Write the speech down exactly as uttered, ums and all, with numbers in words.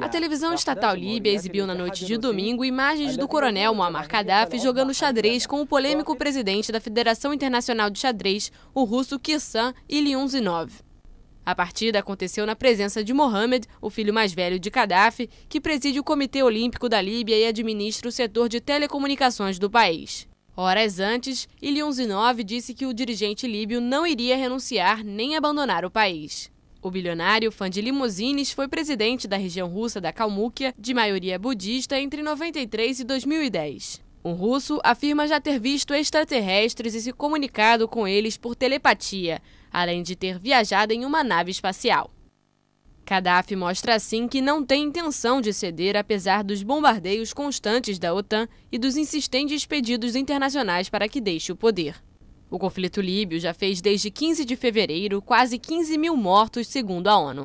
A televisão estatal líbia exibiu na noite de domingo imagens do coronel Muamar Kadhafi jogando xadrez com o polêmico presidente da Federação Internacional de Xadrez, o russo Kirsan Ilyumzhinov. A partida aconteceu na presença de Mohamed, o filho mais velho de Kadhafi, que preside o Comitê Olímpico da Líbia e administra o setor de telecomunicações do país. Horas antes, Ilyumzhinov disse que o dirigente líbio não iria renunciar nem abandonar o país. O bilionário, fã de limusines, foi presidente da região russa da Kalmúquia, de maioria budista, entre noventa e três e dois mil e dez. Um russo afirma já ter visto extraterrestres e se comunicado com eles por telepatia, além de ter viajado em uma nave espacial. Kadhafi mostra assim que não tem intenção de ceder apesar dos bombardeios constantes da OTAN e dos insistentes pedidos internacionais para que deixe o poder. O conflito líbio já fez desde quinze de fevereiro quase quinze mil mortos, segundo a ONU.